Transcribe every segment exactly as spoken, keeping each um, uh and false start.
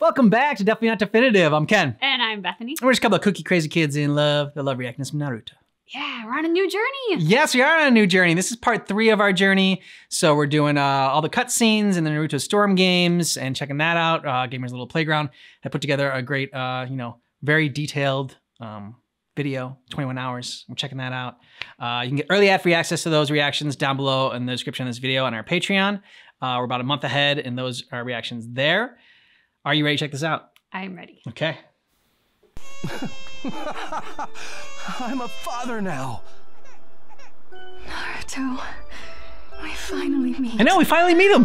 Welcome back to Definitely Not Definitive. I'm Ken. And I'm Bethany. And we're just a couple of cookie crazy kids in love. They love reacting to some Naruto. Yeah, we're on a new journey. Yes, we are on a new journey. This is part three of our journey. So we're doing uh, all the cutscenes in the Naruto Storm games and checking that out. Uh, Gamer's Little Playground had put together a great, uh, you know, very detailed um, video, twenty-one hours. I'm checking that out. Uh, you can get early ad-free access to those reactions down below in the description of this video on our Patreon. Uh, we're about a month ahead, and those are reactions there. Are you ready to check this out? I am ready. Okay. I'm a father now. Naruto, we finally meet. I know, we finally meet him.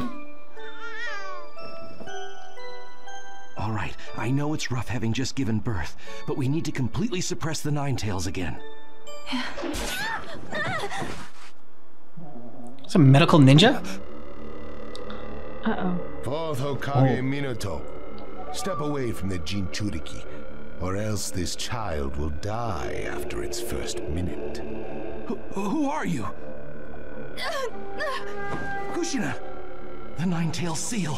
All right, I know it's rough having just given birth, but we need to completely suppress the Nine Tails again. It's a medical ninja? Uh-oh. Fourth Hokage oh. Minato. Step away from the Jinchuriki, or else this child will die after its first minute. Who, who are you? Kushina, the Nine-Tailed Seal.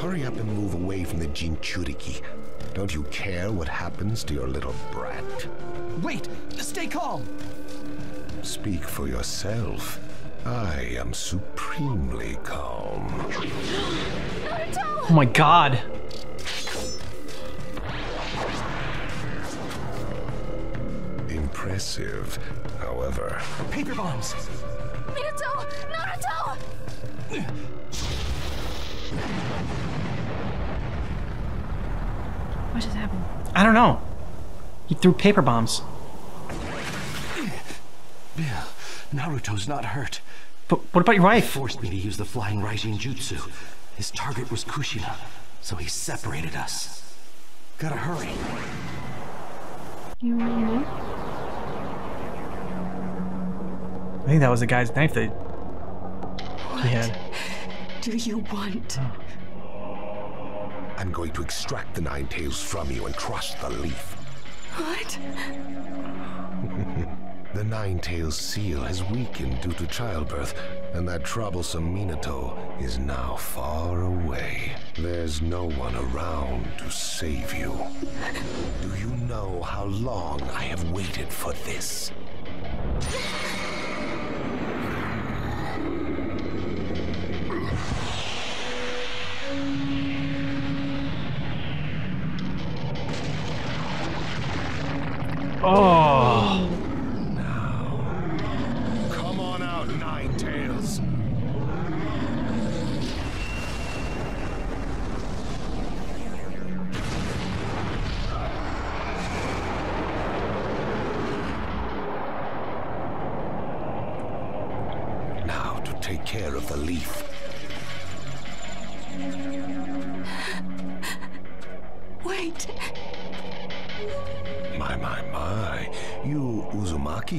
Hurry up and move away from the Jinchuriki. Don't you care what happens to your little brat? Wait, stay calm. Speak for yourself. I am supremely calm. Naruto! Oh my god. Impressive, however. Paper bombs! Minato! Naruto! What just happened? I don't know. He threw paper bombs. Bill, Naruto's not hurt. But what about your wife? He forced me to use the flying Raijin jutsu. His target was Kushina, so he separated us. Gotta hurry. You want your knife? I think that was the guy's knife that he had. What do you want? Oh. I'm going to extract the Nine Tails from you and crush the leaf. What? The Nine-Tailed Seal has weakened due to childbirth, and that troublesome Minato is now far away. There's no one around to save you. Do you know how long I have waited for this? Oh.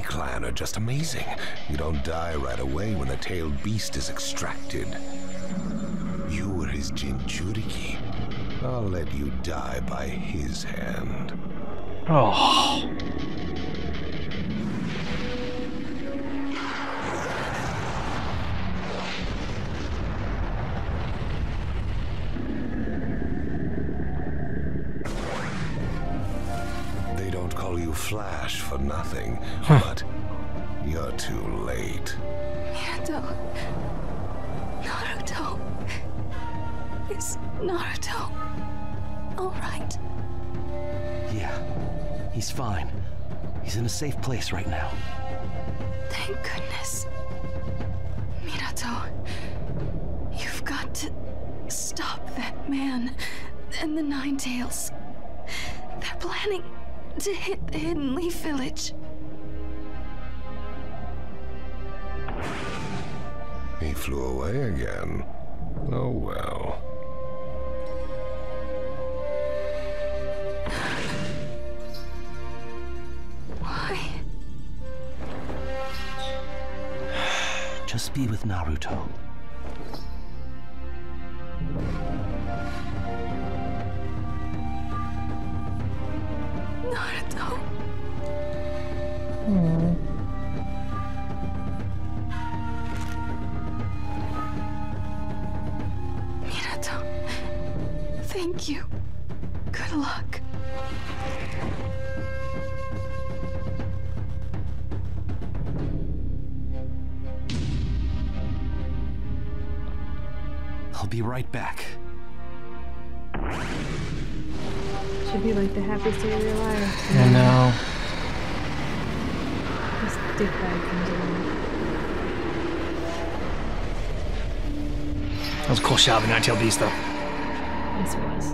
Clan are just amazing. You don't die right away when the tailed beast is extracted. You were his Jinchuriki. I'll let you die by his hand. Oh. Flash for nothing, huh. But you're too late. Naruto. Naruto. Is Naruto all right? Yeah, he's fine. He's in a safe place right now. Thank goodness. Minato, you've got to stop that man and the Nine Tails. They're planning to hit the Hidden Leaf Village. He flew away again. Oh well. Why? Just be with Naruto. Naruto. Mm. Minato, Thank you. Good luck. I'll be right back. Should be like the happiest day of your life. I know. This dick bag comes along. That was a cool shot of the nine-tailed beast, though. Yes, it was.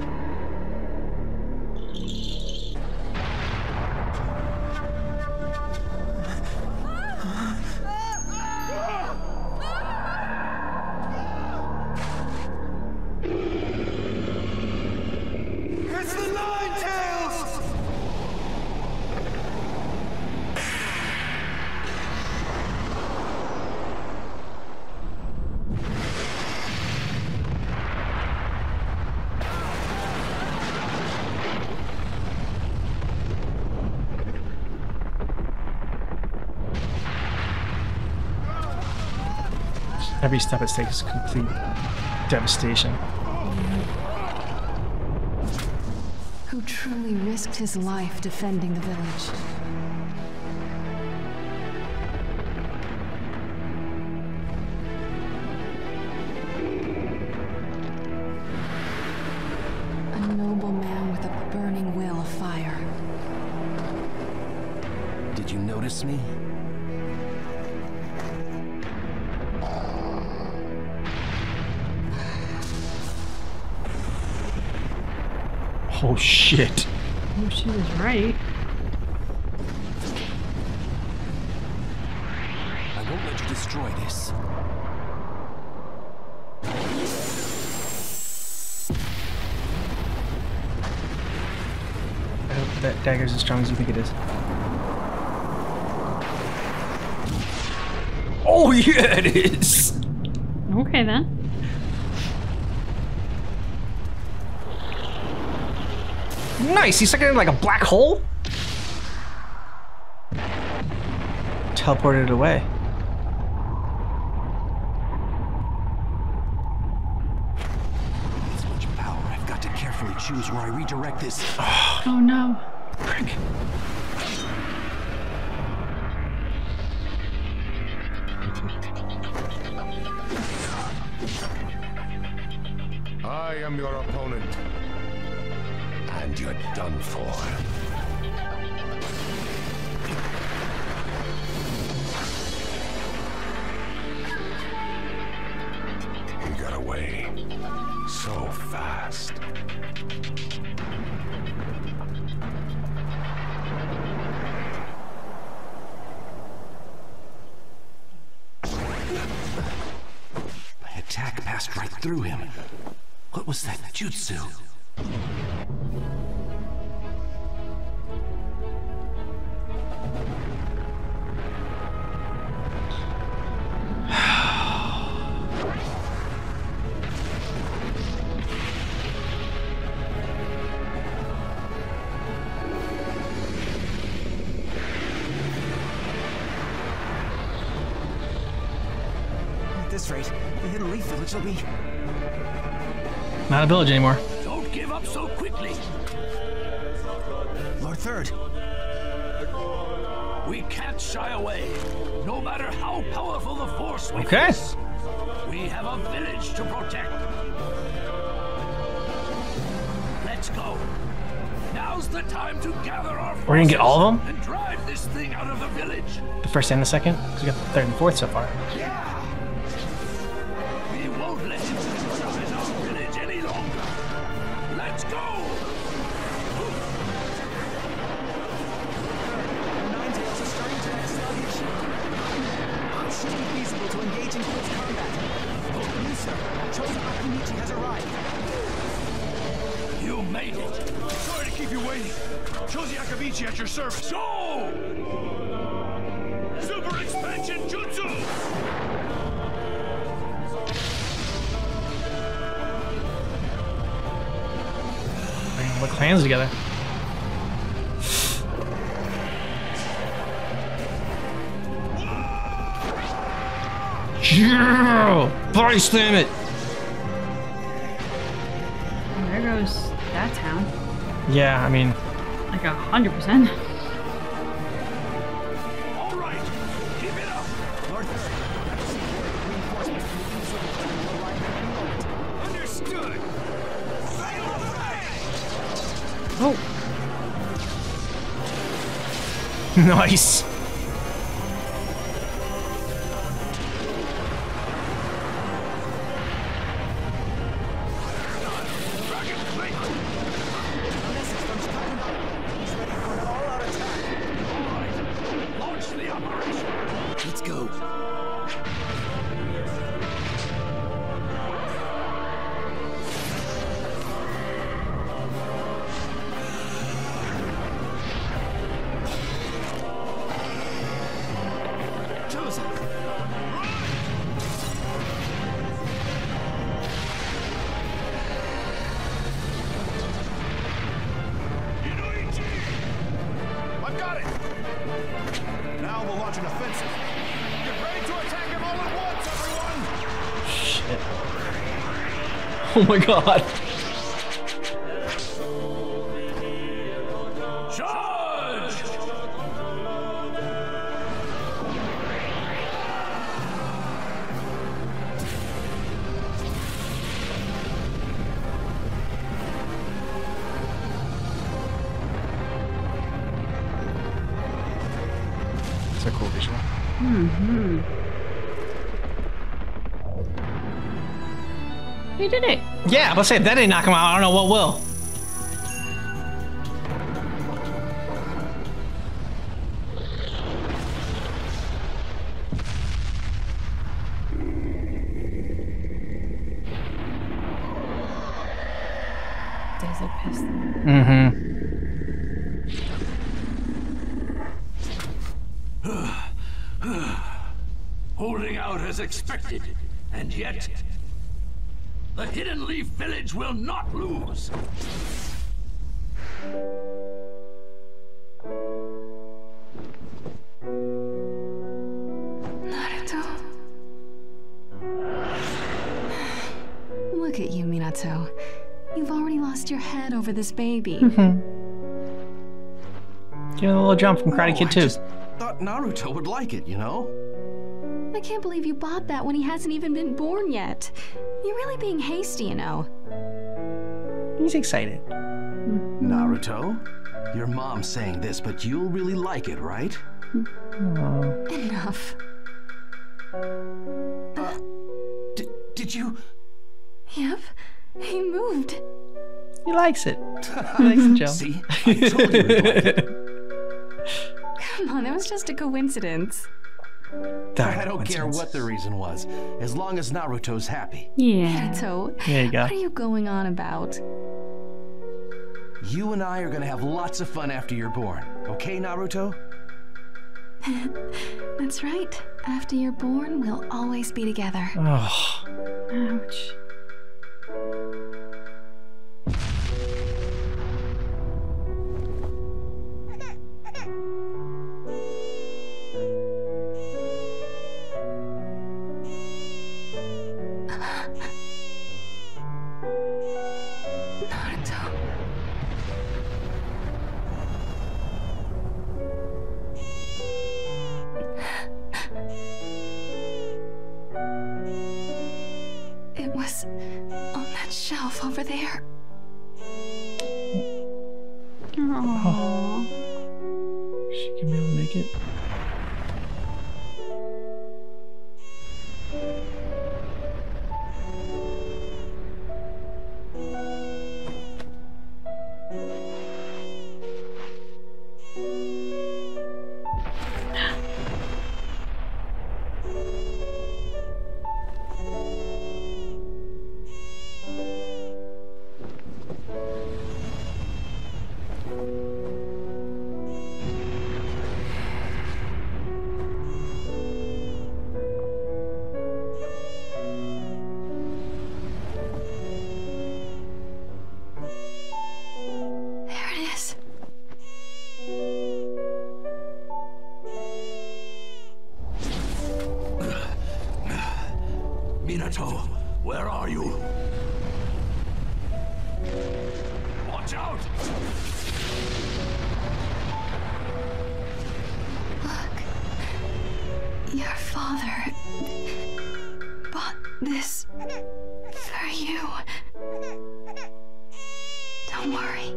Every step it takes is complete devastation. Who truly risked his life defending the village? A noble man with a burning will of fire. Did you notice me? Oh shit. Oh, she was right. I won't let you destroy this. I hope that dagger's as strong as you think it is. Oh yeah, it is! Okay then. Nice! He stuck it in like a black hole? Teleported it away. This much power, I've got to carefully choose where I redirect this. Oh, oh no. Frick. I am your opponent. And you're done for. You got away so fast. My attack passed right through him. What was that jutsu? Not a village anymore. Don't give up so quickly. Lord Third. We can't shy away. No matter how powerful the force we okay. face, we have a village to protect. Let's go. Now's the time to gather our forces. We're gonna get all of them? And drive this thing out of the village. The first and the second? Because we got the third and fourth so far. Yeah. Choze Akamichi at your service. So, super expansion jutsu. Bring the clans together. Yeah! Body slam it. There chose that town. Yeah, I mean... Like a hundred percent. Oh! Nice! Oh my god. Charge! It's a cool visual. Mm-hmm. He did it. Yeah, I'm gonna say if that didn't knock him out, I don't know what will. There's a pistol. Mm-hmm. Holding out as expected, and yet... The Hidden Leaf Village will not lose! Naruto... Look at you, Minato. You've already lost your head over this baby. Mm-hmm. Give it a little jump from Karate Kid two. I just thought Naruto would like it, you know? I can't believe you bought that when he hasn't even been born yet. You're really being hasty, you know. He's excited. Naruto, your mom's saying this, but you'll really like it, right? Aww. Enough. Uh, did, did you? Yep, he moved. He likes it. He likes the jump. See, I told you he'd like it. Come on, it was just a coincidence. I don't care what the reason was, as long as Naruto's happy. Yeah. Naruto, there you go. What are you going on about? You and I are gonna have lots of fun after you're born, okay, Naruto? That's right. After you're born, we'll always be together. Oh. Ouch. Minato, where are you? Watch out! Look, your father bought this for you. Don't worry.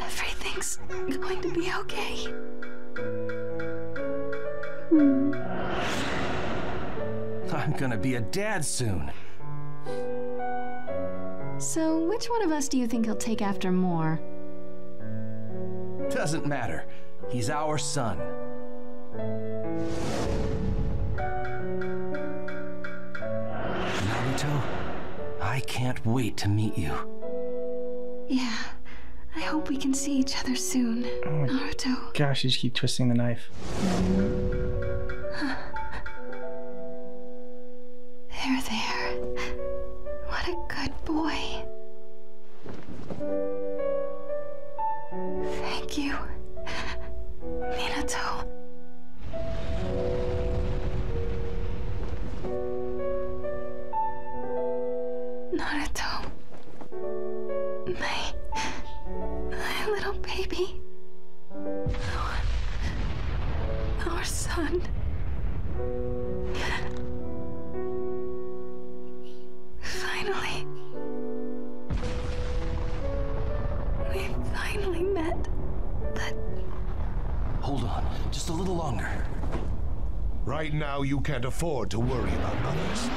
Everything's going to be okay. Hmm. I'm gonna be a dad soon. So, which one of us do you think he'll take after more? Doesn't matter. He's our son. Naruto, I can't wait to meet you. Yeah, I hope we can see each other soon, oh my Naruto. Gosh, you just keep twisting the knife. There, there. What a good boy. Thank you, Minato. Naruto. My... my little baby. Our son. Finally, we finally met, but... Hold on, just a little longer. Right now, you can't afford to worry about others.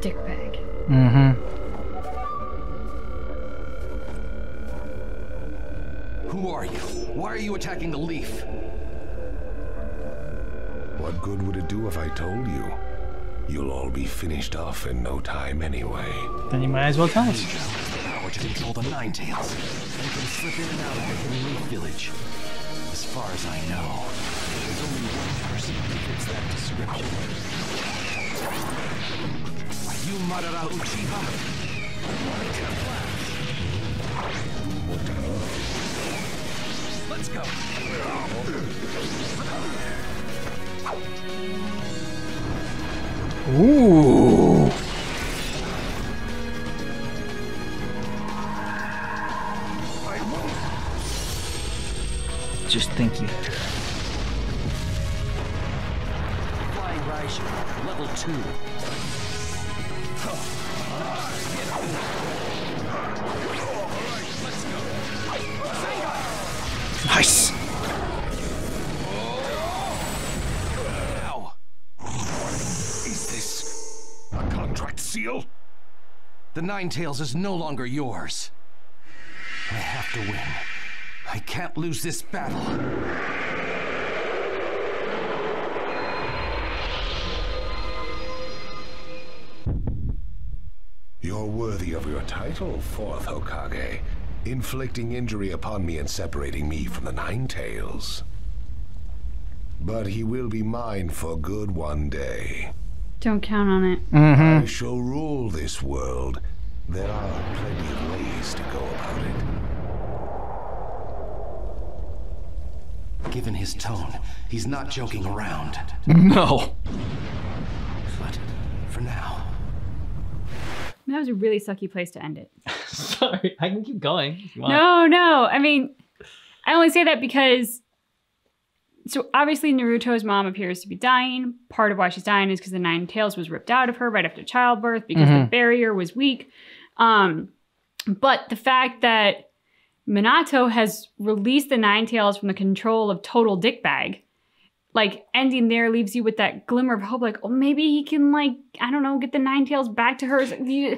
Dickbag. Mm-hmm. Who are you? Why are you attacking the leaf? What good would it do if I told you? You'll all be finished off in no time anyway. Then you might as well tell us. The power to control the Nine Tails. They can slip in and out of the Hidden Leaf Village. As far as I know, there's only one person who fits that description. You Madara Uchiha. Let's go. Ooh. Just thinking. Flying Raijin, level two. Nice. Seal? The Nine Tails is no longer yours. I have to win. I can't lose this battle. You're worthy of your title, Fourth Hokage, inflicting injury upon me and separating me from the Nine Tails. But he will be mine for good one day. Don't count on it. Mm-hmm. I shall rule this world. There are plenty of ways to go about it. Given his tone, he's not joking around. No. But for now. That was a really sucky place to end it. Sorry, I can keep going if you want. No, no. I mean, I only say that because... So obviously Naruto's mom appears to be dying. Part of why she's dying is because the Nine Tails was ripped out of her right after childbirth because mm-hmm. the barrier was weak. Um, but the fact that Minato has released the Nine Tails from the control of total dickbag, like ending there leaves you with that glimmer of hope, like, oh, maybe he can, like, I don't know, get the Nine Tails back to her. And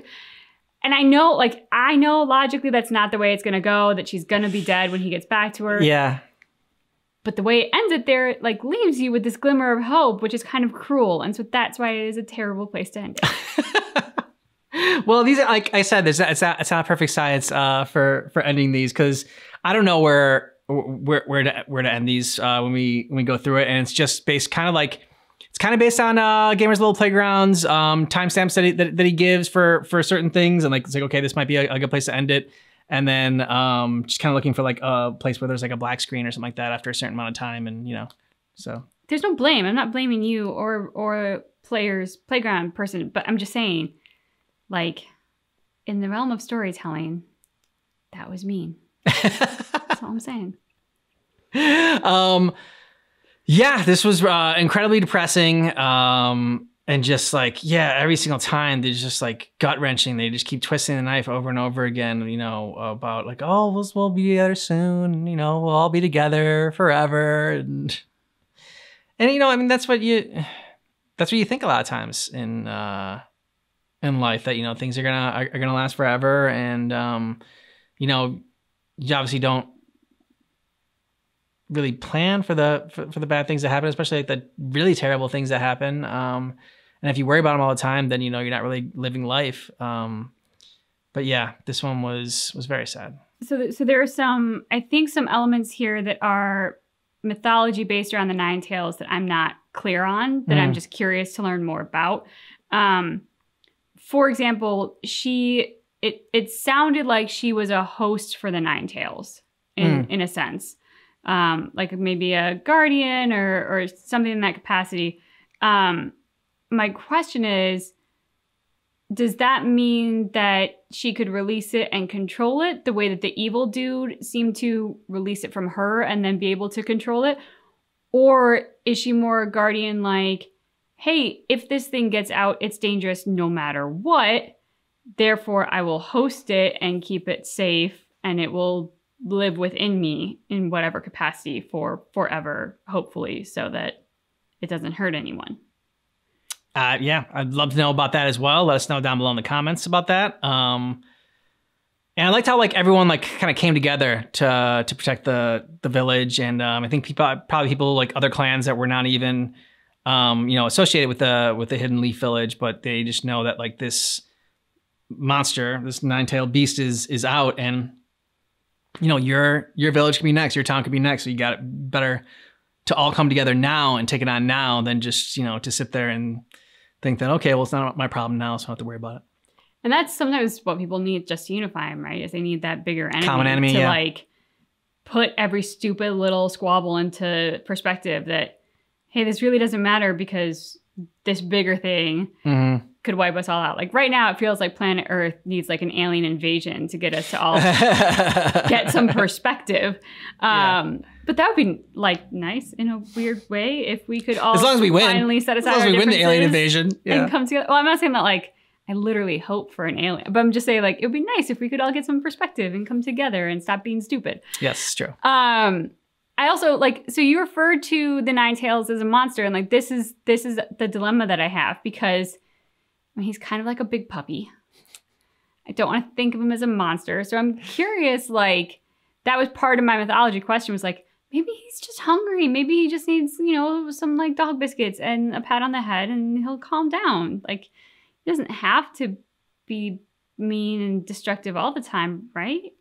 I know, like, I know logically that's not the way it's going to go, that she's going to be dead when he gets back to her. Yeah. But the way it ends it there, it, like, leaves you with this glimmer of hope, which is kind of cruel. And so that's why it is a terrible place to end it. Well, these are, like I said, there's not, it's, not, it's not perfect science uh, for, for ending these, because I don't know where where, where, to, where to end these uh, when, we, when we go through it. And it's just based kind of like, it's kind of based on uh, Gamer's Little Playground's um, timestamps that he, that, that he gives for, for certain things. And like, it's like, okay, this might be a, a good place to end it. And then um, just kind of looking for like a place where there's like a black screen or something like that after a certain amount of time, and you know, so. there's no blame. I'm not blaming you or or players, playground person, but I'm just saying, like, in the realm of storytelling, that was mean. That's all I'm saying. Um, yeah, this was uh, incredibly depressing. Um, and just like, yeah, every single time, they're just like gut wrenching. They just keep twisting the knife over and over again, you know, about like, oh, we'll, we'll be together soon. You know, we'll all be together forever. And, and, you know, I mean, that's what you, that's what you think a lot of times in, uh, in life, that, you know, things are gonna, are, are gonna last forever. And, um, you know, you obviously don't really plan for the for, for the bad things that happen, especially like the really terrible things that happen. Um, and if you worry about them all the time, then, you know, you're not really living life. Um, but yeah, this one was was very sad. So, so there are some, I think, some elements here that are mythology based around the Nine Tails that I'm not clear on, that mm. I'm just curious to learn more about. Um, for example, she it it sounded like she was a host for the Nine Tails in mm. in a sense. Um, like maybe a guardian or, or something in that capacity. Um, my question is, does that mean that she could release it and control it the way that the evil dude seemed to release it from her and then be able to control it? Or is she more a guardian like, hey, if this thing gets out, it's dangerous no matter what. Therefore, I will host it and keep it safe, and it will live within me in whatever capacity for forever, hopefully, so that it doesn't hurt anyone. Uh, yeah, I'd love to know about that as well. Let us know down below in the comments about that. Um, and I liked how like everyone like kind of came together to uh, to protect the the village, and um, I think people probably people like other clans that were not even um, you know associated with the with the Hidden Leaf Village, but they just know that like this monster, this nine-tailed beast is is out, and you know, your your village could be next, your town could be next. So you got it better to all come together now and take it on now than just, you know, to sit there and think that, okay, well, it's not my problem now, so I don't have to worry about it. And that's sometimes what people need just to unify them, right? Is they need that bigger enemy, common enemy to yeah. like put every stupid little squabble into perspective that, hey, this really doesn't matter because this bigger thing mm-hmm. could wipe us all out. Like right now, it feels like planet Earth needs like an alien invasion to get us to all get some perspective. Um, yeah. But that would be like nice in a weird way if we could all as long as we finally win. set aside as long as we win the alien invasion yeah. and come together. Well, I'm not saying that like I literally hope for an alien, but I'm just saying like it would be nice if we could all get some perspective and come together and stop being stupid. Yes, it's true. Um, I also like, so you referred to the Nine Tails as a monster, and like this is this is the dilemma that I have, because I mean, he's kind of like a big puppy. I don't want to think of him as a monster. So I'm curious, like, that was part of my mythology question was like, maybe he's just hungry. Maybe he just needs, you know, some like dog biscuits and a pat on the head and he'll calm down. Like, he doesn't have to be mean and destructive all the time, right?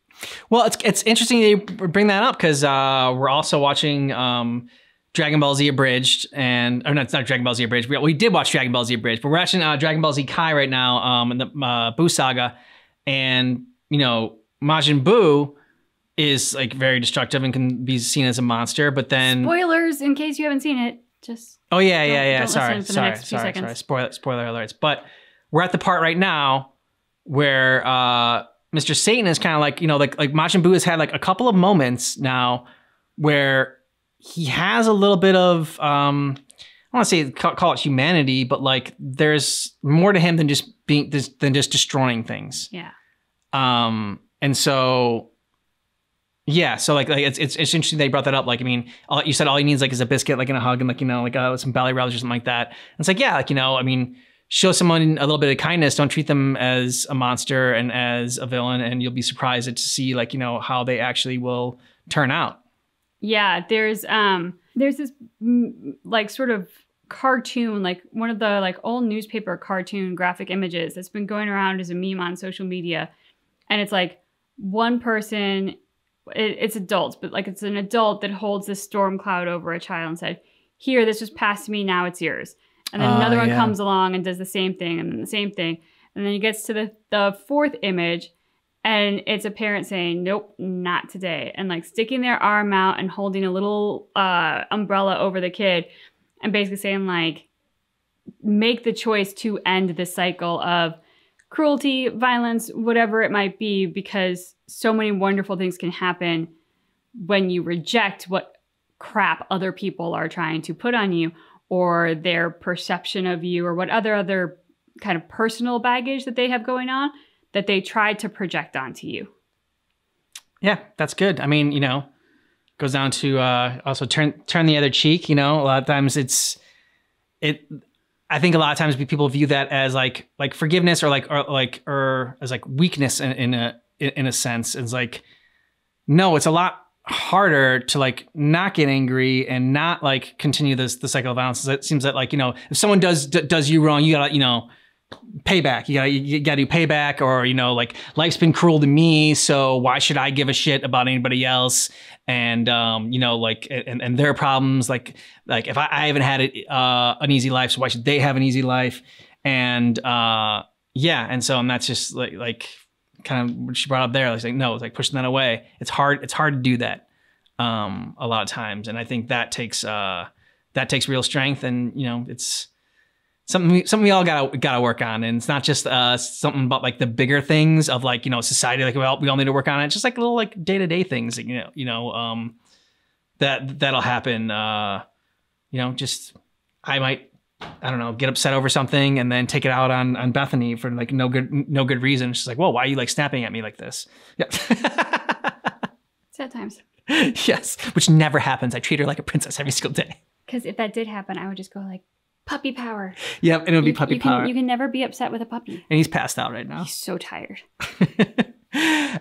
Well, it's it's interesting you bring that up, because uh, we're also watching um, Dragon Ball Z Abridged, and or no, it's not Dragon Ball Z Abridged. We, we did watch Dragon Ball Z Abridged, but we're watching uh, Dragon Ball Z Kai right now, um, in the uh, Buu saga, and you know Majin Buu is like very destructive and can be seen as a monster. But then spoilers in case you haven't seen it, just oh yeah yeah yeah. Sorry sorry sorry sorry. Spoiler spoiler alerts. But we're at the part right now where. Uh, Mister Satan is kind of like, you know, like like Majin Buu has had like a couple of moments now where he has a little bit of, um, I don't want to say call it humanity, but like there's more to him than just being than just destroying things. Yeah. Um. And so, yeah. So like like it's it's, it's interesting they brought that up. Like I mean, all, you said all he needs like is a biscuit, like in a hug, and like you know like uh, some belly rubs or something like that. And it's like yeah, like you know I mean. Show someone a little bit of kindness. Don't treat them as a monster and as a villain, and you'll be surprised to see, like, you know, how they actually will turn out. Yeah, there's um, there's this like sort of cartoon, like one of the like old newspaper cartoon graphic images that's been going around as a meme on social media, and it's like one person, it, it's adults, but like it's an adult that holds this storm cloud over a child and said, "Here, this just passed me. Now it's yours." And then another uh, yeah. one comes along and does the same thing, and then the same thing. And then he gets to the, the fourth image, and it's a parent saying, nope, not today. And like sticking their arm out and holding a little uh, umbrella over the kid. and basically saying like, make the choice to end the cycle of cruelty, violence, whatever it might be, because so many wonderful things can happen when you reject what crap other people are trying to put on you, or their perception of you, or what other other kind of personal baggage that they have going on that they tried to project onto you. Yeah, that's good. I mean, you know, goes down to uh, also turn turn the other cheek. You know, a lot of times it's it. I think a lot of times people view that as like like forgiveness or like or like or as like weakness in, in a in a sense. It's like, no, it's a lot harder to like not get angry and not like continue this the cycle of violence. It seems that like, you know, if someone does d does you wrong, you gotta, you know, payback. You gotta you gotta do payback, or, you know, like, life's been cruel to me, so why should I give a shit about anybody else? And um, you know, like, and, and their problems, like like if I, I haven't had it, uh, an easy life, so why should they have an easy life? And uh, yeah, and so and that's just like like kind of what she brought up there. Like, no, it's like pushing that away. It's hard. It's hard to do that um, a lot of times, and I think that takes uh, that takes real strength. And you know, it's something we, something we all gotta gotta work on. And it's not just uh, something about like the bigger things of like, you know, society. Like we all we all need to work on it. It's just like little like day to day things. You know, you know um, that that'll happen. Uh, you know, just I might I don't know get upset over something and then take it out on on Bethany for like no good no good reason. She's like, whoa, why are you like snapping at me like this? Yeah. Sad times. Yes, which never happens. I treat her like a princess every single day. Because if that did happen, I would just go like, puppy power. Yep, and it would be puppy you can, power. You can never be upset with a puppy. And he's passed out right now. He's so tired.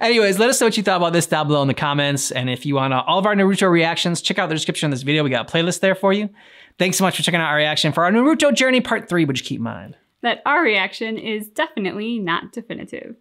Anyways, let us know what you thought about this down below in the comments. And if you want uh, all of our Naruto reactions, check out the description of this video. We got a playlist there for you. Thanks so much for checking out our reaction for our Naruto Journey Part three, but just keep in mind that our reaction is definitely not definitive.